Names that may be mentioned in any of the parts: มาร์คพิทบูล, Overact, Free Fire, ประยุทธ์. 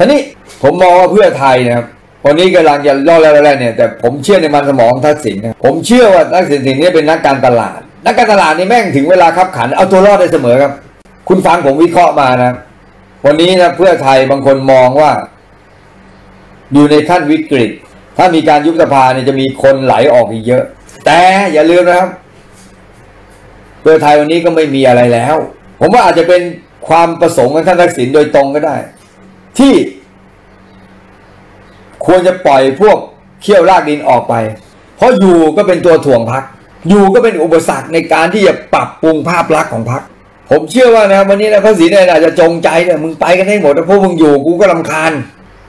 ทีนี้ผมมองว่าเพื่อไทยนะครับวันนี้กำลังจะล่อแร่ๆเนี่ยแต่ผมเชื่อในมันสมองทักษิณนะผมเชื่อว่าทักษิณนี่เป็นนักการตลาดนี่แม่งถึงเวลาคับขันเอาตัวรอดได้เสมอครับคุณฟังผมวิเคราะห์มานะวันนี้นะเพื่อไทยบางคนมองว่าอยู่ในขั้นวิกฤตถ้ามีการยุบสภาเนี่ยจะมีคนไหลออกอีกเยอะแต่อย่าลืมนะครับเพื่อไทยวันนี้ก็ไม่มีอะไรแล้วผมว่าอาจจะเป็นความประสงค์ของท่านทักษิณโดยตรงก็ได้ที่ควรจะปล่อยพวกเขี้ยวลากดินออกไปเพราะอยู่ก็เป็นตัวถ่วงพรรคอยู่ก็เป็นอุปสรรคในการที่จะปรับปรุงภาพลักษณ์ของพรรคผมเชื่อว่านะวันนี้นะทักษิณเนี่ยอาจจะจงใจเนี่ยมึงไปกันให้หมดนะพวกมึงอยู่กูก็รำคาญ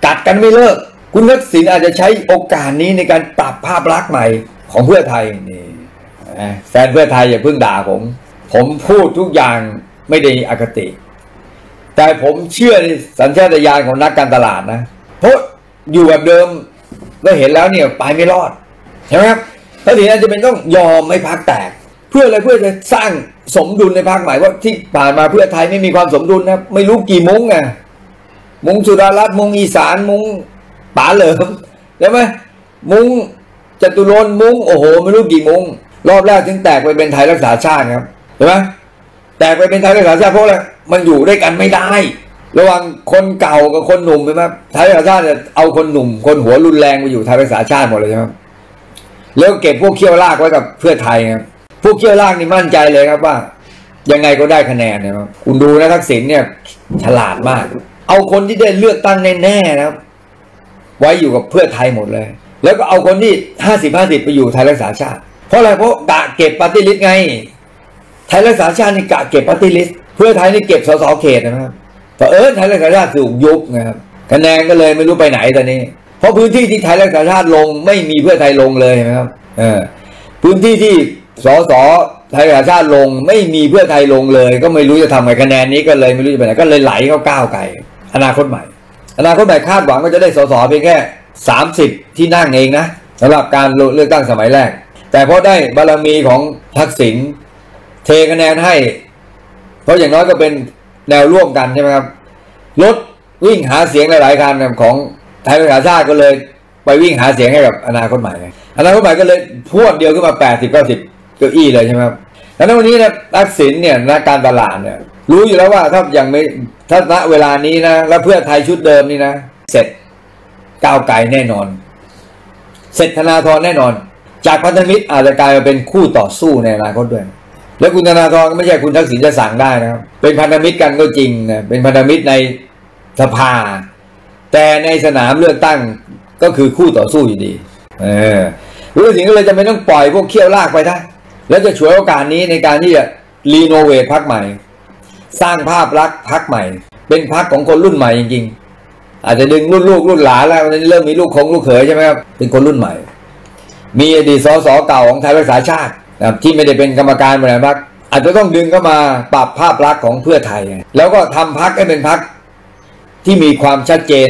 กัดกันไม่เลิกคุณทักษิณอาจจะใช้โอกาสนี้ในการปรับภาพลักษณ์ใหม่ของเพื่อไทยนี่แฟนเพื่อไทยอย่าเพิ่งด่าผมพูดทุกอย่างไม่ได้อคติแต่ผมเชื่อในสัญชาตญาณของนักการตลาดนะเพราะอยู่แบบเดิมเราเห็นแล้วเนี่ยไปไม่รอดใช่ไหมครับทักษิณอาจจะเป็นต้องยอมให้พรรคแตกเพื่ออะไรเพื่อจะสร้างสมดุลในพรรคใหม่ว่าที่ผ่านมาเพื่อไทยไม่มีความสมดุลนะไม่รู้กี่มุ้งไงมุ้งสุดารัตน์มุ้งอีสานมุ้งป๋าเหลิมใช่ไหมมุ้งจตุรนต์มุ้งโอ้โหไม่รู้กี่มุ้งรอบแรกถึงแตกไปเป็นไทยรักษาชาติครับเห็นไหมแตกไปเป็นไทยรักษาชาติเพราะอะไรมันอยู่ด้วยกันไม่ได้ระหว่างคนเก่ากับคนหนุ่มใช่ไหมไทยรักษาชาติเอาคนหนุ่มคนหัวรุนแรงไปอยู่ไทยรักษาชาติหมดเลยใช่ไหมแล้วเก็บพวกเขี้ยวลากไว้กับเพื่อไทยครับพวกเขี้ยวลากนี่มั่นใจเลยครับว่ายังไงก็ได้คะแนนนะครับคุณดูนะทักษิณเนี่ยฉลาดมากเอาคนที่ได้เลือกตั้งแน่ๆนะครับไว้อยู่กับเพื่อไทยหมดเลยแล้วก็เอาคนที่50-50ไปอยู่ไทยรักษาชาติเพราะอะไรเพราะกะเก็บปาร์ตี้ลิสต์ไงไทยรักษาชาตินี่กะเก็บปาร์ตี้ลิสต์เพื่อไทยนี่เก็บสสเขตนะครับแต่ไทยรักษาชาติถูกยุบนะครับคะแนนก็เลยไม่รู้ไปไหนตอนนี้เพราะพื้นที่ที่ไทยรักษาชาติลงไม่มีเพื่อไทยลงเลยนะครับพื้นที่ที่สสไทยรักษาชาติลงไม่มีเพื่อไทยลงเลยก็ไม่รู้จะทำไงคะแนนนี้ก็เลยไม่รู้จะไปไหนก็เลยไหลเข้าก้าวไกลอนาคตใหม่คาดหวังว่าจะได้สสเพียงแค่30ที่นั่งเองนะสำหรับการเลือกตั้งสมัยแรกแต่เพราะได้บารมีของทักษิณเทคะแนนให้เพราะอย่างน้อยก็เป็นแนวร่วมกันใช่ไหมครับรถวิ่งหาเสียงหลายๆคันของไทยรักษาชาติก็เลยไปวิ่งหาเสียงให้กับอนาคตใหม่ก็เลยพวดเดียวขึ้นมา80-90เก้าอี้เลยใช่ไหมครับแล้ววันนี้นะทักษิณเนี่ยนักการตลาดเนี่ยรู้อยู่แล้วว่าถ้าอย่างไม่ถ้าณเวลานี้นะแล้วเพื่อไทยชุดเดิมนี่นะเสร็จก้าวไกลแน่นอนเสร็จธนาธรแน่นอนจากพันธมิตรอาจจะกลายมาเป็นคู่ต่อสู้ในอนาคตด้วยแล้วคุณธนาธรก็ไม่ใช่คุณทักษิณจะสั่งได้นะครับเป็นพันธมิตรกันก็จริงนะเป็นพันธมิตรในสภาแต่ในสนามเลือกตั้งก็คือคู่ต่อสู้อยู่ดีคุณทักษิณก็เลยจะไม่ต้องปล่อยพวกเขี้ยวลากไปได้แล้วจะฉวยโอกาสนี้ในการที่จะรีโนเวทพรรคใหม่สร้างภาพลักษณ์พรรคใหม่เป็นพรรคของคนรุ่นใหม่จริงๆอาจจะดึงรุ่นลูกรุ่นหลานแล้ววันนี้เริ่มมีลูกเขยใช่ไหมครับเป็นคนรุ่นใหม่มีอดีตสสเก่าของไทยรักษาชาตินะครับที่ไม่ได้เป็นกรรมการบริหารพรรคอาจจะต้องดึงเข้ามาปรับภาพลักษณ์ของเพื่อไทยแล้วก็ทำพรรคให้เป็นพรรคที่มีความชัดเจน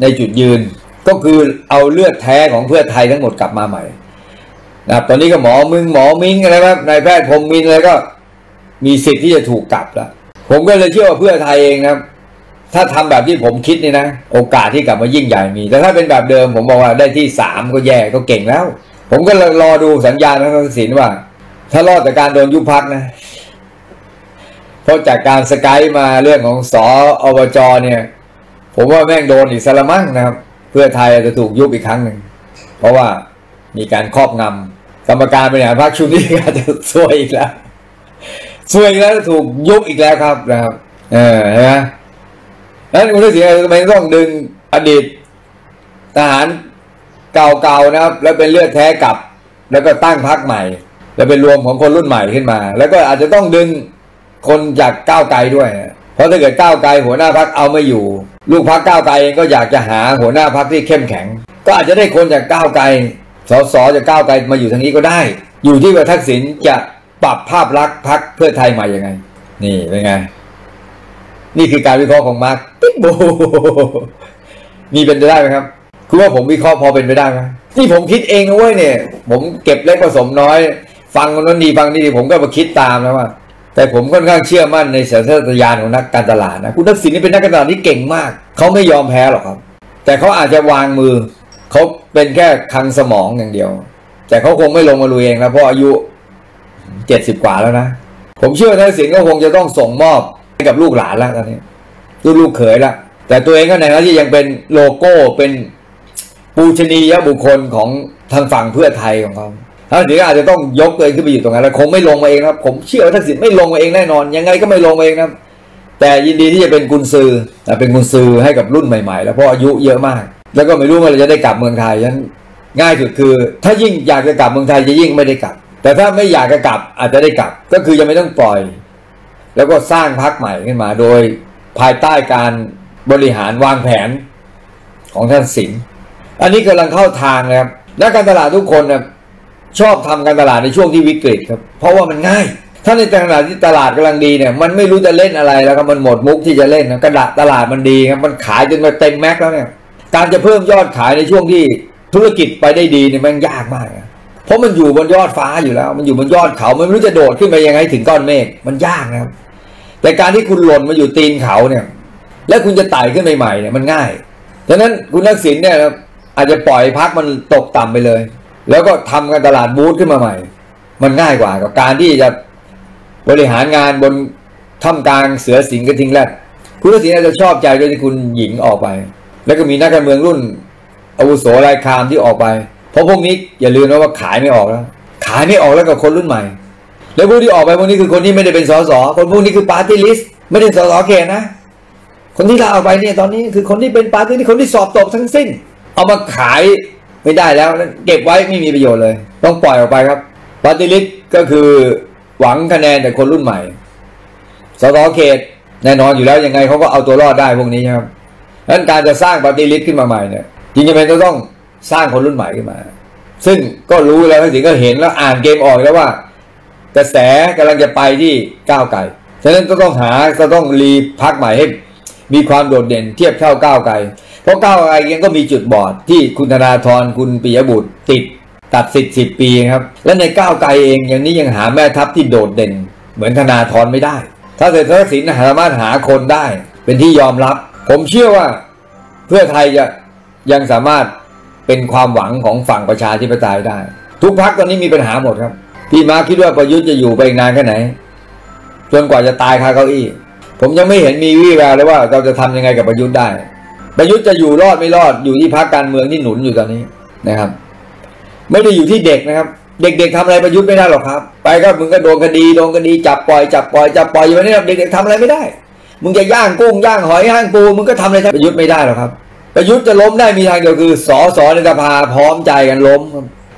ในจุดยืนก็คือเอาเลือดแท้ของเพื่อไทยทั้งหมดกลับมาใหม่นะครับตอนนี้ก็หมอมิ้งอะไรครับนายแพทย์พรหมมินอะไรก็มีสิทธิ์ที่จะถูกกลับแล้วผมก็เลยเชื่อว่าเพื่อไทยเองนะครับถ้าทำแบบที่ผมคิดนี่นะโอกาสที่กลับมายิ่งใหญ่มีแต่ถ้าเป็นแบบเดิมผมบอกว่าได้ที่3ก็แย่ก็เก่งแล้วผมก็รอดูสัญญาณของทักษิณว่าถ้ารอดจากการโดนยุบพรรคนะเพราะจากการสกายมาเรื่องของสอบจเนี่ยผมว่าแม่งโดนอีกสารมั่งนะครับเพื่อไทยจะถูกยุบอีกครั้งหนึ่งเพราะว่ามีการครอบงำกรรมการบริหารพรรคชุดนี้อาจจะซวยอีกแล้วถูกยุบอีกแล้วครับนะครับเห็นไหมนั้นคุณทักษิณทำไมต้องดึงอดีตทหารเก่าๆนะครับแล้วเป็นเลือดแท้กลับแล้วก็ตั้งพรรคใหม่แล้วเป็นรวมของคนรุ่นใหม่ขึ้นมาแล้วก็อาจจะต้องดึงคนจากก้าวไกลด้วยเพราะถ้าเกิดก้าวไกลหัวหน้าพรรคเอาไม่อยู่ลูกพรรคก้าวไกลเองก็อยากจะหาหัวหน้าพรรคที่เข้มแข็งก็อาจจะได้คนจากก้าวไกลส.ส.จากก้าวไกลมาอยู่ทางนี้ก็ได้อยู่ที่ว่าทักษิณจะปรับภาพลักษณ์พรรคเพื่อไทยใหม่ยังไงนี่เป็นไงนี่คือการวิเคราะห์ของมาร์คปิ๊บโบมีเป็นไปได้ไหมครับคือว่าผมวิเคราะห์พอเป็นไปได้ไหมที่ผมคิดเองนะเว้ยเนี่ยผมเก็บเล็กผสมน้อยฟังคนนั้นดีฟังนี่ดีผมก็มาคิดตามแล้วว่า แต่ผมค่อนข้างเชื่อมั่นในสัญชาตญาณของนักการตลาดนะคุณทักษิณนี่เป็นนักการตลาดที่เก่งมากเขาไม่ยอมแพ้หรอกครับแต่เขาอาจจะวางมือเขาเป็นแค่คังสมองอย่างเดียวแต่เขาคงไม่ลงมาลุยเองนะเพราะอายุ70กว่าแล้วนะผมเชื่อว่าทักษิณก็คงจะต้องส่งมอบให้กับลูกหลานละตอนนี้ลูกเขยละแต่ตัวเองก็ในฐานะที่ยังเป็นโลโก้เป็นปูชนียบุคคลของทางฝั่งเพื่อไทยของเขาทักษิณอาจจะต้องยกตัวเองขึ้นไปอยู่ตรงนั้นแล้วคงไม่ลงมาเองครับผมเชื่อว่าทักษิณไม่ลงมาเองแน่นอนยังไงก็ไม่ลงมาเองครับแต่ยินดีที่จะเป็นกุญสือให้กับรุ่นใหม่ๆแล้วเพราะอายุเยอะมากแล้วก็ไม่รู้ว่าเราจะได้กลับเมืองไทยนั้นง่ายสุดคือถ้ายิ่งอยากจะกลับเมืองไทยจะยิ่งไม่ได้กลับแต่ถ้าไม่อยากจะกลับอาจจะได้กลับก็คือยังไม่ต้องปล่อยแล้วก็สร้างพรรคใหม่ขึ้นมาโดยภายใต้การบริหารวางแผนของทักษิณอันนี้กำลังเข้าทางนะครับนักการตลาดทุกคนนะชอบทำการตลาดในช่วงที่วิกฤตครับเพราะว่ามันง่ายถ้าในขณะที่ตลาดกำลังดีเนี่ยมันไม่รู้จะเล่นอะไรแล้วครับมันหมดมุกที่จะเล่นนะกระดาษตลาดมันดีครับมันขายจนมาเต็มแม็กแล้วเนี่ยการจะเพิ่มยอดขายในช่วงที่ธุรกิจไปได้ดีเนี่ยมันยากมากนะเพราะมันอยู่บนยอดฟ้าอยู่แล้วมันอยู่บนยอดเขามันไม่รู้จะโดดขึ้นไปยังไงถึงก้อนเมฆมันยากนะครับแต่การที่คุณหล่นมาอยู่ตีนเขาเนี่ยและคุณจะไต่ขึ้นใหม่ๆเนี่ยมันง่ายดังนั้นคุณทักษิณเนี่ยอาจจะปล่อยพักมันตกต่ำไปเลยแล้วก็ทำการตลาดบูธขึ้นมาใหม่มันง่ายกว่ากับการที่จะบริหารงานบนท่ามกลางเสือสิงกระทิงแรดคุณทักษิณอาจจะชอบใจด้วยที่คุณหญิงออกไปแล้วก็มีนักการเมืองรุ่นอาวุโสรายคามที่ออกไปเพราะพวกนี้อย่าลืมนะว่าขายไม่ออกแล้วขายไม่ออกแล้วกับคนรุ่นใหม่แล้วพวกที่ออกไปพวกนี้คือคนที่ไม่ได้เป็นสสคนพวกนี้คือปาร์ตี้ลิสต์ไม่ได้สสเขตนะคนที่ลาออกไปเนี่ยตอนนี้คือคนที่เป็นปาร์ตี้ลิสต์คนที่สอบตกทั้งสิ้นเอามาขายไม่ได้แล้วเก็บไว้ไม่มีประโยชน์เลยต้องปล่อยออกไปครับปาร์ตี้ลิสต์ก็คือหวังคะแนนแต่คนรุ่นใหม่สสเขตแน่นอนอยู่แล้วยังไงเขาก็เอาตัวรอดได้พวกนี้ครับดังนั้นการจะสร้างปาร์ตี้ลิสต์ขึ้นมาใหม่เนี่ยจริงๆมันต้องสร้างคนรุ่นใหม่ขึ้นมาซึ่งก็รู้แล้วทักษิณก็เห็นแล้วอ่านเกมออกแล้วว่ากระแสกำลังจะไปที่ก้าวไกลฉะนั้นก็ต้องหาก็ต้องรีพักใหม่ให้มีความโดดเด่นเทียบเท่าก้าวไกลเพราะก้าวไกลยังก็มีจุดบอดที่คุณธนาธรคุณปิยบุตรตัดสิทธิ์10 ปีครับและในก้าวไกลเองอย่างนี้ยังหาแม่ทัพที่โดดเด่นเหมือนธนาธรไม่ได้ถ้าเศรษฐทักษิณสามารถหาคนได้เป็นที่ยอมรับผมเชื่อว่าเพื่อไทยจะยังสามารถเป็นความหวังของฝั่งประชาธิปไตยได้ทุกพรรคตอนนี้มีปัญหาหมดครับพี่มาคิดว่าประยุทธ์จะอยู่ไปอีกนานแค่ไหนจนกว่าจะตายคาเก้าอี้ผมยังไม่เห็นมีวี่แววเลยว่าเราจะทำยังไงกับประยุทธ์ได้ประยุทธ์จะอยู่รอดไม่รอดอยู่ที่พรรคการเมืองที่หนุนอยู่ตอนนี้นะครับไม่ได้อยู่ที่เด็กนะครับเด็กๆทำอะไรประยุทธ์ไม่ได้หรอกครับไปก็มึงก็โดนคดีจับปล่อยอยู่นี่เด็กๆทำอะไรไม่ได้มึงจะย่างกุ้งย่างหอยย่างปูมึงก็ทำอะไรประยุทธ์ไม่ได้หรอกครับประยุทธ์จะล้มได้มีทางเดียวคือส.ส.ในสภาพร้อมใจกันล้ม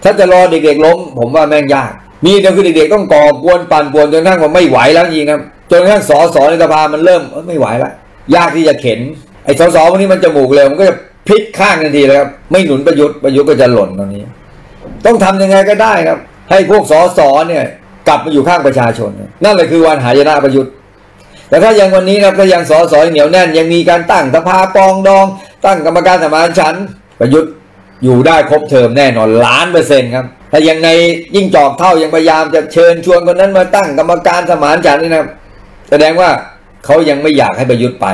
ถ้าจะรอเด็กๆล้มผมว่าแม่งยากมีเดียวคือเด็กๆต้องก่อกวนปั่นป่วนจนกระทั่งว่าไม่ไหวแล้วจริงครับจนกระทั่งส.ส.ในสภามันเริ่มไม่ไหวแล้วยากที่จะเข็นไอ้ส.ส.พวกนี้มันจมูกเลยมันก็จะพลิกข้างทันทีเลยครับไม่หนุนประยุทธ์ก็จะหล่นตรงนี้ต้องทำยังไงก็ได้ครับให้พวกส.ส.เนี่ยกลับมาอยู่ข้างประชาชนนั่นแหละคือวันหายนะประยุทธ์แต่ถ้ายังวันนี้นะถ้ายังส.ส.เหนียวแน่นยังมีการตั้งสภาปองดองตั้งกรรมการสมานฉันท์ประยุทธ์อยู่ได้ครบเทอมแน่นอน1,000,000% ครับแต่ยังในยิ่งจอกเท่ายังพยายามจะเชิญชวนคนนั้นมาตั้งกรรมการสมานฉันท์นี่นะแสดงว่าเขายังไม่อยากให้ประยุทธ์ไป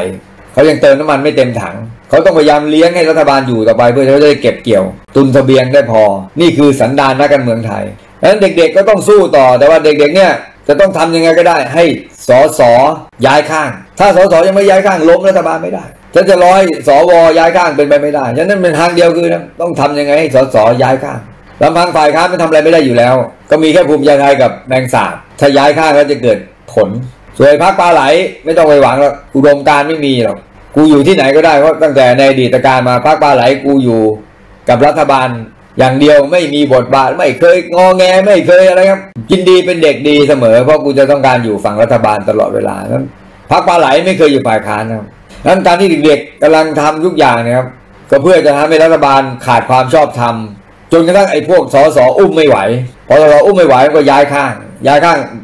เขายังเติมน้ำมันไม่เต็มถังเขาต้องพยายามเลี้ยงให้รัฐบาลอยู่ต่อไปเพื่อเขาจะได้เก็บเกี่ยวตุนเสบียงได้พอนี่คือสันดานนักการเมืองไทยดังนั้นเด็กๆก็ต้องสู้ต่อแต่ว่าเด็กๆเนี่ยจะต้องทำยังไงก็ได้ให้ส.ส.ย้ายข้างถ้าส.ส.ยังไม่ย้ายข้างล้มรัฐบาลไม่ได้จะร้อยสว.ย้ายข้างเป็นไปไม่ได้ฉะนั้นเป็นทางเดียวคือต้องทำยังไงให้ส.ส.ย้ายข้างลำพังฝ่ายค้านไม่ทำอะไรไม่ได้อยู่แล้วก็มีแค่ภูมิใจไทยกับแมงสาบถ้าย้ายข้างก็จะเกิดผลส่วนพรรคปลาไหลไม่ต้องไปหวังแล้วอุดมการไม่มีหรอกกูอยู่ที่ไหนก็ได้เพราะตั้งแต่ในอดีตการมาพรรคปลาไหลกูอยู่กับรัฐบาลอย่างเดียวไม่มีบทบาทไม่เคยงอแงไม่เคยอะไรครับกินดีเป็นเด็กดีเสมอเพราะกูจะต้องการอยู่ฝั่งรัฐบาลตลอดเวลานั้นพรรคปลาไหลไม่เคยอยู่ฝ่ายค้านครับนั้นการที่เด็กๆกำลังทำทุกอย่างนะครับก็เพื่อจะทำให้รัฐบาลขาดความชอบธรรมจนกระทั่งไอ้พวกส.ส.อุ้มไม่ไหวพอส.ส.อุ้มไม่ไหวก็ย้ายข้าง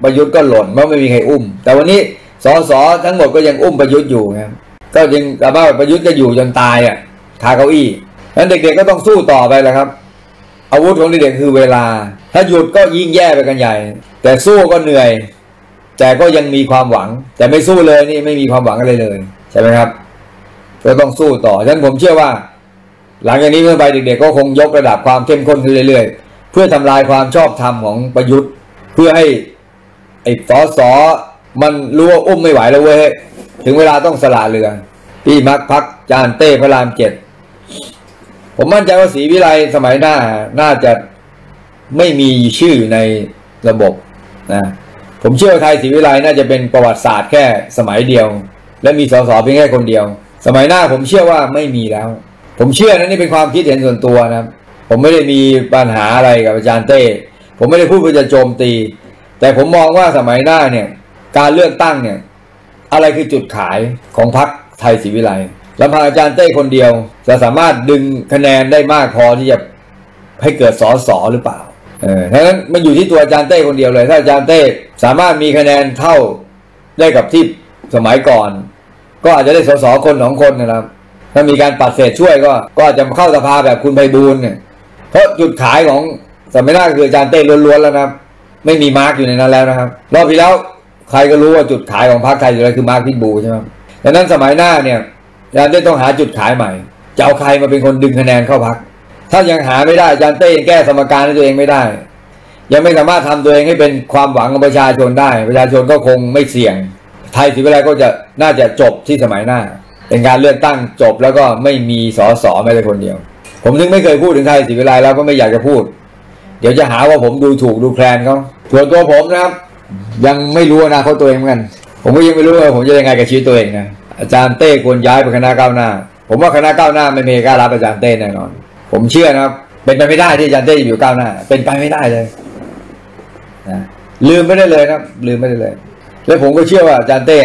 ประยุทธ์ก็หล่นเพราะไม่มีใครอุ้มแต่วันนี้ส.ส.ทั้งหมดก็ยังอุ้มประยุทธ์อยู่ครับก็ยังแต่ว่าประยุทธ์จะอยู่จนตายอ่ะคาเก้าอี้นั้นเด็กๆก็ต้องสู้ต่อไปแหละครับอาวุธของเด็กๆคือเวลาถ้าหยุดก็ยิ่งแย่ไปกันใหญ่แต่สู้ก็เหนื่อย แต่ก็ยังมีความหวังแต่ไม่สู้เลยนี่ไม่มีความหวังอะไรเลยใช่ไหมครับก็ต้องสู้ต่อฉะนั้นผมเชื่อว่าหลังจากนี้เมื่อไปเด็กๆก็คงยกระดับความเข้มข้นขึ้นเรื่อยๆเพื่อทำลายความชอบธรรมของประยุทธ์เพื่อให้ไอ้สสมันรู้ว่าอุ้มไม่ไหวแล้วเว้ยถึงเวลาต้องสละเรือพี่มักพักจานเต้พระราม7ผมมั่นใจว่าศรีวิไลสมัยหน้าน่าจะไม่มีชื่อในระบบนะผมเชื่อว่าไทยศรีวิไลน่าจะเป็นประวัติศาสตร์แค่สมัยเดียวและมีสสเพียงแค่คนเดียวสมัยหน้าผมเชื่อว่าไม่มีแล้วผมเชื่อนะนี่เป็นความคิดเห็นส่วนตัวนะผมไม่ได้มีปัญหาอะไรกับอาจารย์เต้ผมไม่ได้พูดเพื่อจะโจมตีแต่ผมมองว่าสมัยหน้าเนี่ยการเลือกตั้งเนี่ยอะไรคือจุดขายของพรรคไทยศรีวิไลลำพังอาจารย์เต้คนเดียวจะสามารถดึงคะแนนได้มากพอที่จะให้เกิดสสหรือเปล่าเพราะฉะนั้นมันอยู่ที่ตัวอาจารย์เต้คนเดียวเลยถ้าอาจารย์เต้สามารถมีคะแนนเท่าได้กับที่สมัยก่อนก็อาจจะได้สสคนสองคนนะครับถ้ามีการปัดเศษช่วยก็อาจจะเข้าสภาแบบคุณไพบูลย์เนี่ยเพราะจุดขายของสมัยหน้าคืออาจารย์เต้ล้วนๆแล้วนะครับไม่มีมาร์กอยู่ในนั้นแล้วนะครับรอบที่แล้วใครก็รู้ว่าจุดขายของพรรคไทยอยู่แล้วคือมาร์กพิบูลย์ใช่ไหมดังนั้นสมัยหน้าเนี่ยอาจารย์เต้ต้องหาจุดขายใหม่จะเอาใครมาเป็นคนดึงคะแนนเข้าพรรคถ้ายังหาไม่ได้อาจารย์เต้ยังแก้สมการให้ตัวเองไม่ได้ยังไม่สามารถทำตัวเองให้เป็นความหวังของประชาชนได้ประชาชนก็คงไม่เสี่ยงไทยศรีวิไลก็จะน่าจะจบที่สมัยหน้าเป็นการเลือกตั้งจบแล้วก็ไม่มีสสแม้แต่คนเดียวผมถึงไม่เคยพูดถึงไทยศรีวิไลแล้วก็ไม่อยากจะพูดเดี๋ยวจะหาว่าผมดูถูกดูแคลนเขาส่วนตัวผมนะครับยังไม่รู้อนาคตตัวเองเหมือนกันผมก็ยังไม่รู้ว่าผมจะยังไงกับชีวิตตัวเองนะอาจารย์เต้ควรย้ายไปคณะก้าวหน้าผมว่าคณะก้าวหน้าไม่มีกล้ารับอาจารย์เต้แน่นอนผมเชื่อนะครับเป็นไปไม่ได้ที่อาจารย์เต้จะอยู่ก้าวหน้าเป็นไปไม่ได้เลยนะลืมไม่ได้เลยครับลืมไม่ได้เลยแล้วผมก็เชื่อว่าอาจารย์เต้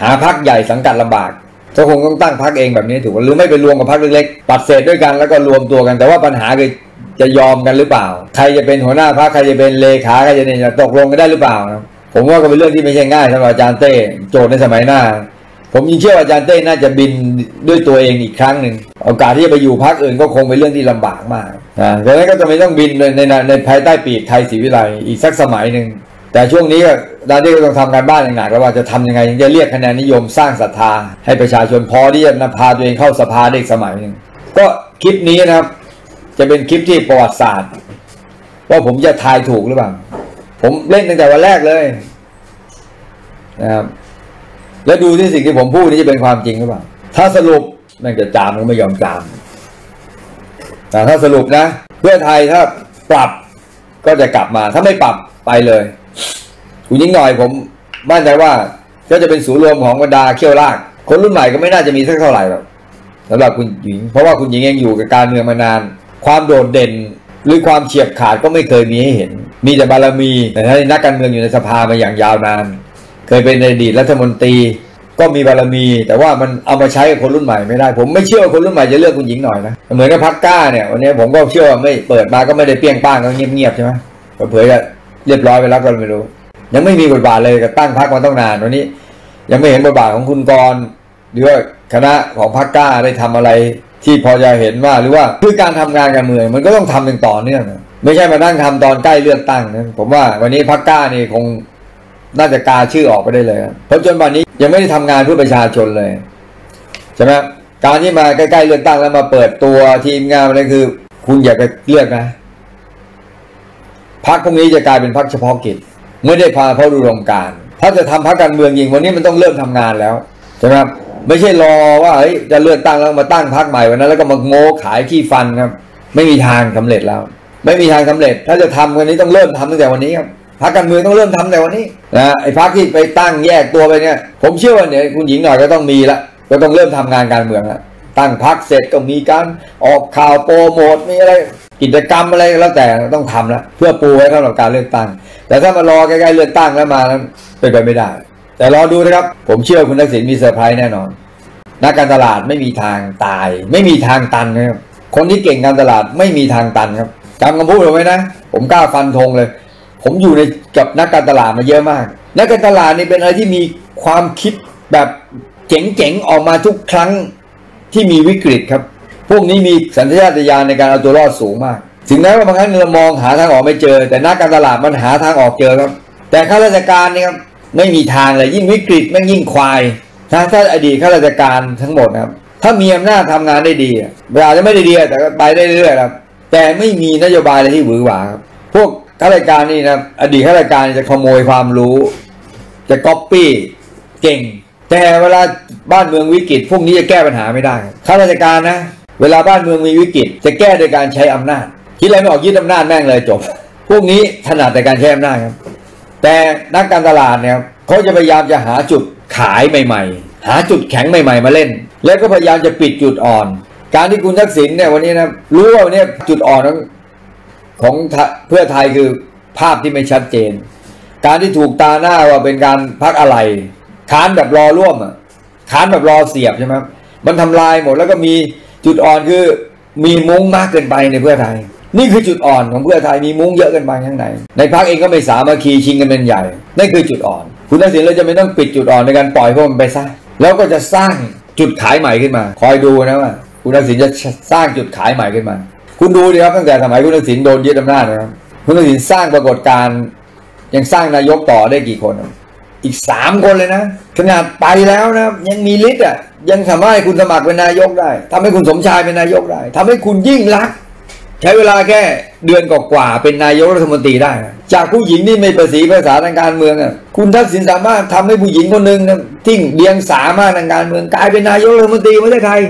หาพรรคใหญ่สังกัดลำบากก็คงต้องตั้งพรรคเองแบบนี้ถูกหรือไม่ไปรวมกับพรรคเล็กๆปัดเศษด้วยกันแล้วก็รวมตัวกันแต่ว่าปัญหาคือจะยอมกันหรือเปล่าใครจะเป็นหัวหน้าพรรคใครจะเป็นเลขาใครจะเนี่ยตกลงกันได้หรือเปล่านะผมว่าก็เป็นเรื่องที่ไม่ใช่ง่ายสำหรับอาจารย์เต้โจทย์ในสมัยหน้าผมยิ่งเชื่ออาจารย์เต้น่าจะบินด้วยตัวเองอีกครั้งหนึ่งโอกาสที่จะไปอยู่พรรคอื่นก็คงเป็นเรื่องที่ลำบากมากนะดังนั้นก็จะไม่ต้องบินในภายใต้ปีกไทยศรีวิไลอีกสักสมัยหนึ่งแต่ช่วงนี้อาจารย์เต้ก็ต้องทำการบ้านอย่างหนักแล้วว่าจะทำยังไงถึงจะเรียกคะแนนนิยมสร้างศรัทธาให้ประชาชนพอที่จะนำพาตัวเองเข้าสภาได้อีกสมัยหนึ่งก็คลิปนี้นะครับจะเป็นคลิปที่ประวัติศาสตร์ว่าผมจะทายถูกหรือเปล่าผมเล่นตั้งแต่วันแรกเลยนะครับแล้วดูที่สิ่งที่ผมพูดนี่จะเป็นความจริงหรือเปล่าถ้าสรุปนั่นจะจามก็ไม่ยอมจามแต่ถ้าสรุปนะเพื่อไทยถ้าปรับก็จะกลับมาถ้าไม่ปรับไปเลยคุณยิ่งหน่อยผมมั่นใจว่าก็จะเป็นศูนย์รวมของบรรดาเขี้ยวลากคนรุ่นใหม่ก็ไม่น่าจะมีสักเท่าไหร่หรอกสำหรับคุณหญิงเพราะว่าคุณหญิงเองอยู่กับการเมืองมานานความโดดเด่นหรือความเฉียบขาดก็ไม่เคยมีให้เห็นมีแต่บารมีแต่ถ้านักการเมืองอยู่ในสภามาอย่างยาวนานเคยเป็นอดีตรัฐมนตรีก็มีบารมีแต่ว่ามันเอามาใช้กับคนรุ่นใหม่ไม่ได้ผมไม่เชื่อว่าคนรุ่นใหม่จะเลือกคุณหญิงหน่อยนะเหมือนกับพรรคก้าเนี่ยวันนี้ผมก็เชื่อว่าไม่เปิดมาก็ไม่ได้เปี้ยงป้างก็เงียบๆใช่ไหมก็เผยก็เรียบร้อยไปแล้วก็ไม่รู้ยังไม่มีบทบาทเลยกับตั้งพรรคมาต้องนานวันนี้ยังไม่เห็นบทบาทของคุณกรณ์หรือว่าคณะของพรรคก้าได้ทำอะไรที่พอจะเห็นว่าหรือว่าคือการทำงานการเมืองมันก็ต้องทำอย่างต่อเนื่องไม่ใช่มานั่งทำตอนใกล้เลือกตั้งนะผมว่าวันนี้พรรคก้านี่คงน่าจะกาชื่อออกไปได้เลยเพราะจนวันนี้ยังไม่ได้ทำงานเพื่อประชาชนเลยใช่ไหมการที่มาใกล้ๆเลือกตั้งแล้วมาเปิดตัวทีมงานอะไรคือคุณอยากจะเลือกนะพรรคพวกนี้จะกลายเป็นพรรคเฉพาะกิจไม่ได้พาเข้าดูโรงการถ้าจะทำพรรคการเมืองจริงวันนี้มันต้องเริ่มทำงานแล้วใช่ไหมไม่ใช่รอว่าจะเลือกตั้งแล้วมาตั้งพรรคใหม่วันนั้นแล้วก็มาโง่ขายขี้ฟันครับไม่มีทางสำเร็จแล้วไม่มีทางสำเร็จถ้าจะทำวันนี้ต้องเริ่มทำตั้งแต่วันนี้ครับพรรคการเมืองต้องเริ่มทำแต่วันนี้นะไอ้พรรคที่ไปตั้งแยกตัวไปเนี่ยผมเชื่อว่าเนี่ยคุณหญิงหน่อยก็ต้องมีละก็ต้องเริ่มทำงานการเมืองละตั้งพรรคเสร็จก็มีการออกข่าวโปรโมทมีอะไรกิจกรรมอะไรแล้วแต่ต้องทำละเพื่อปูไว้สำหรับการเลือกตั้งแต่ถ้ามารอใกล้ๆเลือกตั้งแล้วมานั้นเป็นไปไม่ได้แต่รอดูนะครับผมเชื่อคุณทักษิณมีเซอร์ไพรส์แน่นอนนักการตลาดไม่มีทางตายไม่มีทางตันนะครับคนที่เก่งการตลาดไม่มีทางตันครับจำคำพูดเอาไว้นะผมกล้าฟันธงเลยผมอยู่ในกับนักการตลาดมาเยอะมากนักการตลาดนี่เป็นอะไรที่มีความคิดแบบเจ๋งๆออกมาทุกครั้งที่มีวิกฤตครับพวกนี้มีสัญชาตญาณในการเอาตัวรอดสูงมากถึงแม้ว่าบางครั้งเรามองหาทางออกไม่เจอแต่นักการตลาดมันหาทางออกเจอครับแต่ข้าราชการนี่ครับ ไม่มีทางเลยยิ่งวิกฤตแม่งยิ่งควายนะถ้าอดีตข้าราชการทั้งหมดครับถ้ามีอำนาจทำงานได้ดีเวลาจะไม่ได้ดีแต่ไปได้เรื่อยๆครับแต่ไม่มีนโยบายอะไรที่หวือหวาครับพวกข้าราชการนี่นะอดีตข้าราชการจะขโมยความรู้จะก๊อปปี้เก่งแต่เวลาบ้านเมืองวิกฤตพวกนี้จะแก้ปัญหาไม่ได้ข้าราชการนะเวลาบ้านเมืองมีวิกฤตจะแก้โดยการใช้อำนาจคิดอะไรไม่ออกยึดอำนาจแม่งเลยจบพวกนี้ถนัดในการใช้อำนาจครับแต่นักการตลาดเนี่ยเขาจะพยายามจะหาจุดขายใหม่ๆหาจุดแข็งใหม่ๆมาเล่นแล้วก็พยายามจะปิดจุดอ่อนการที่คุณทักษิณเนี่ยวันนี้นะรู้ว่าเนี่ยจุดอ่อนของเพื่อไทยคือภาพที่ไม่ชัดเจนการที่ถูกตาหน้าว่าเป็นการพักอะไรค้านแบบรอร่วมอ่ะค้านแบบรอเสียบใช่ไหมมันทำลายหมดแล้วก็มีจุดอ่อนคือมีมุ้งมากเกินไปในเพื่อไทยนี่คือจุดอ่อนของเพื่อไทยมีมุ้งเยอะเกินไปข้างในพรรคเองก็ไม่สามัคคีชิงกันเป็นใหญ่นั่นคือจุดอ่อนคุณทักษิณเลยจะไม่ต้องปิดจุดอ่อนในการปล่อยพวกมันไปซะแล้วก็จะสร้างจุดขายใหม่ขึ้นมาคอยดูนะว่าคุณทักษิณจะสร้างจุดขายใหม่ขึ้นมาคุณดูดิครับตั้งแต่สมัยคุณทักษิณโดนยึดอำนาจนะครับคุณทักษิณสร้างปรากฏการณ์ยังสร้างนายกต่อได้กี่คนอีก3 คนเลยนะขนาดไปแล้วนะยังมีฤทธิ์อ่ะยังสามารถคุณสมัครเป็นนายกได้ทำให้คุณสมชายเป็นนายกได้ทำให้คุณยิ่งรักใช้เวลาแค่เดือนกว่าเป็นนายกรัฐมนตรีได้จากผู้หญิงที่ไม่ประสีภาษาทางการเมืองอ่ะคุณทักษิณสามารถทำให้ผู้หญิงคนหนึ่งนะที่เดียงสามารถทางการเมืองกลายเป็นนายกรัฐมนตรีประเทศไทย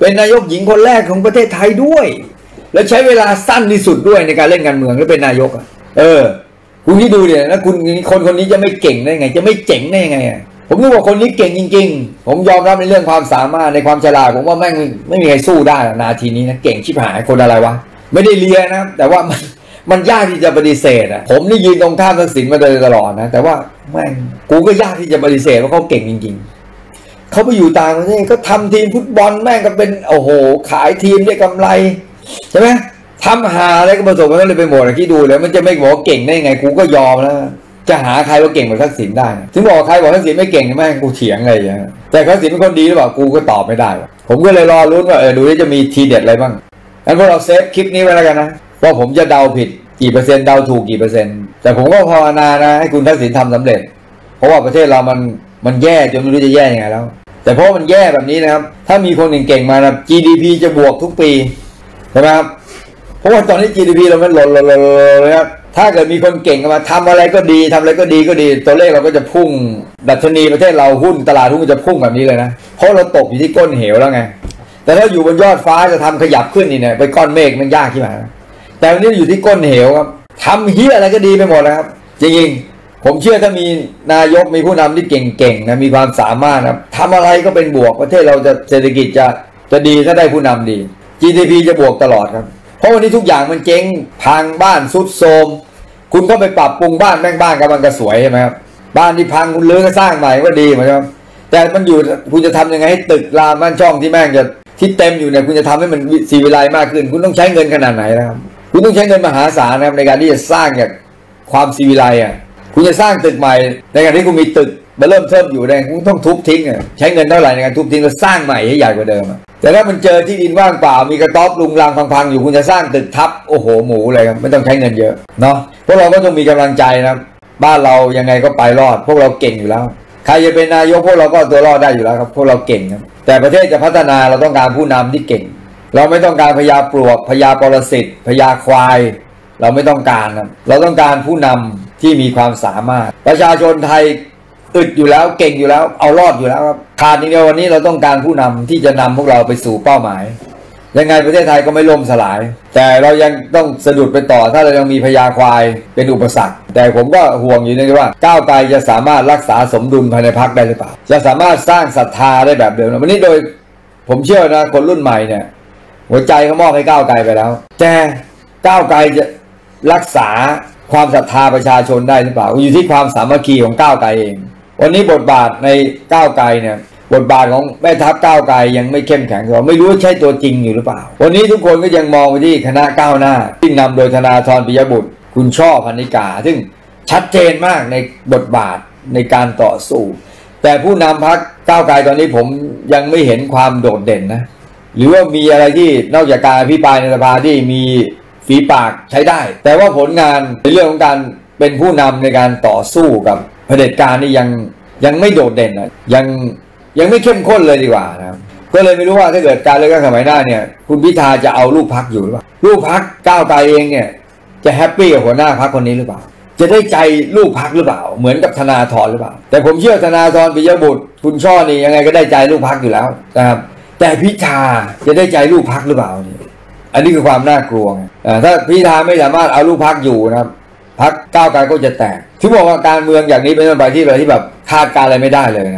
เป็นนายกหญิงคนแรกของประเทศไทยด้วยและใช้เวลาสั้นที่สุดด้วยในการเล่นการเมืองและเป็นนายกคุณที่ดูเนี่ยนะคุณคนนี้จะไม่เก่งได้ไงจะไม่เจ๋งได้ยังไงอ่ะผมนึกว่าคนนี้เก่งจริงๆผมยอมรับในเรื่องความสามารถในความฉลาดผมว่าแม่งไม่มีใครสู้ได้นาทีนี้นะเก่งชิบหายคนอะไรวะไม่ได้เรียนนะแต่ว่ามันยากที่จะปฏิเสธอ่ะผมนี่ยืนตรงข้ามทักษิณมาโดยตลอดนะแต่ว่าแม่งกูก็ยากที่จะปฏิเสธว่าเขาเก่งจริงๆเขาไปอยู่ต่างประเทศก็ทำทีมฟุตบอลแม่งก็เป็นโอ้โหขายทีมได้กำไรใช่ไหมทำหาอะไรก็ประสบมันก็เลยไปหมดที่ดูแล้วมันจะไม่บอกเก่งได้ไงกูก็ยอมแล้วจะหาใครว่าเก่งกว่าทักษิณได้ถึงบอกใครบอกทักษิณไม่เก่งแม่งกูเถียงอะไรอย่างเงี้ยแต่ทักษิณเป็นคนดีหรือเปล่ากูก็ตอบไม่ได้ผมก็เลยรอลุ้นว่าดูนี่จะมีทีเด็ดอะไรบ้างงั้นพวกเราเซฟคลิปนี้ไว้แล้วกันนะว่าผมจะเดาผิดกี่เปอร์เซ็นต์เดาถูกกี่เปอร์เซ็นต์แต่ผมก็ภาวนานะให้คุณทักษิณทำสำเร็จเพราะว่าประเทศเรามันแย่จนไม่รู้จะแย่ยังไงแล้วแต่เพราะมันแย่แบบนี้นะครับถ้ามีคนเก่งๆมานะ GDP จะบวกทุกปีใช่ไหมครับเพราะว่าตอนนี้ GDP เรามันหล่นเลยครับถ้าเกิดมีคนเก่งมาทำอะไรก็ดีทำอะไรก็ดีตัวเลขเราก็จะพุ่งดัชนีประเทศเราหุ้นตลาดหุ้นจะพุ่งแบบนี้เลยนะเพราะเราตกอยู่ที่ก้นเหวแล้วไงแต่ถ้าอยู่บนยอดฟ้าจะทำขยับขึ้นนี่เนี่ยไปก้อนเมฆมันยากที่ไหนแต่วันนี้อยู่ที่ก้นเหวครับทำเฮียอะไรก็ดีไปหมดนะครับจริงๆผมเชื่อถ้ามีนายกมีผู้นำที่เก่งๆนะมีความสามารถนะทำอะไรก็เป็นบวกประเทศเราจะเศรษฐกิจจะดีถ้าได้ผู้นำดี GDP จะบวกตลอดครับเพราะวันนี้ทุกอย่างมันเจ๊งพังบ้านสุดโทรมคุณก็ไปปรับปรุงบ้านแม่งบ้านกับมันก็สวยใช่ไหมครับบ้านที่พังคุณรื้อก็สร้างใหม่ก็ดีเหมือนกันแต่มันอยู่คุณจะทำยังไงให้ตึกรามบ้านช่องที่แม่งจะที่เต็มอยู่เนี่ยคุณจะทำให้มันสีวิไลมากขึ้นคุณต้องใช้เงินขนาดไหนนะครับคุณต้องใช้เงินมหาศาลนะครับในการที่จะสร้างอย่างความสีวิไลอ่ะคุณจะสร้างตึกใหม่ในการที่คุณมีตึกมาเริ่มเทิมอยู่เนี่ยคุณต้องทุบทิ้งอ่ะใช้เงินเท่าไหร่ในการทุบทิ้งแล้วสร้างใหม่ให้ใหญ่กว่าเดิมแต่ถ้ามันเจอที่ดินว่างเปล่ามีกระต๊อบลุงรังพังๆอยู่คุณจะสร้างตึกทับโอ้โหหมูเลยครับไม่ต้องใช้เงินเยอะเนาะพวกเราก็ต้องมีกำลังใจนะบ้านเรายังไงก็ไปรอดพวกเราเก่งอยู่แล้วใครจะเป็นนายกพวกเราก็ตัวรอดได้อยู่แล้วครับพวกเราเก่งครับแต่ประเทศจะพัฒนาเราต้องการผู้นำที่เก่งเราไม่ต้องการพญาปลวกพญาปรสิตพญาควายเราไม่ต้องการครับเราต้องการผู้นำที่มีความสามารถประชาชนไทยอึดอยู่แล้วเก่งอยู่แล้วเอารอดอยู่แล้วครับขาดอย่างเดียววันนี้เราต้องการผู้นำที่จะนำพวกเราไปสู่เป้าหมายยังไงประเทศไทยก็ไม่ล่มสลายแต่เรายังต้องสะดุดไปต่อถ้าเรายังมีพญาควายเป็นอุปสรรคแต่ผมก็ห่วงอยู่นะว่าก้าวไกลจะสามารถรักษาสมดุลภายในพรรคได้หรือเปล่าจะสามารถสร้างศรัทธาได้แบบเดิมวันนี้โดยผมเชื่อนะคนรุ่นใหม่เนี่ยหัวใจเขามอบให้ก้าวไกลไปแล้วแต่ก้าวไกลจะรักษาความศรัทธาประชาชนได้หรือเปล่าอยู่ที่ความสามัคคีของก้าวไกลเองวันนี้บทบาทในก้าวไกลเนี่ยบทบาทของแม่ทัพก้าวไกลยังไม่เข้มแข็งเราไม่รู้ใช่ตัวจริงอยู่หรือเปล่าวันนี้ทุกคนก็ยังมองไปที่คณะก้าวหน้าที่นำโดยธนาธร ปิยบุตรคุณช่อ พรรณิกาซึ่งชัดเจนมากในบทบาทในการต่อสู้แต่ผู้นำพรรคก้าวไกลตอนนี้ผมยังไม่เห็นความโดดเด่นนะหรือว่ามีอะไรที่นอกจากการอภิปรายในสภาที่มีฝีปากใช้ได้แต่ว่าผลงานในเรื่องของการเป็นผู้นำในการต่อสู้กับ เผด็จการนี่ยังไม่โดดเด่นนะยังไม่เข้มข้นเลยดีกว่านะก็เลยไม่รู้ว่าถ้าเกิดการเลือกตั้งสมัยหน้าเนี่ยคุณพิธาจะเอาลูกพรรคอยู่หรือเปล่าลูกพรรคก้าวไกลเองเนี่ยจะแฮปปี้กับหัวหน้าพรรคคนนี้หรือเปล่าจะได้ใจลูกพรรคหรือเปล่าเหมือนกับธนาธรหรือเปล่าแต่ผมเชื่อธนาธรปิยบุตรคุณช่อนี่ยังไงก็ได้ใจลูกพรรคอยู่แล้วนะครับแต่พิธาจะได้ใจลูกพรรคหรือเปล่านี่อันนี้คือความน่ากลัวถ้าพิธาไม่สามารถเอาลูกพรรคอยู่นะครับพรรคก้าวไกลก็จะแตกถึงบอกว่าการเมืองอย่างนี้เป็นสมัยที่แบบคาดการอะไรไม่ได้เลยนะ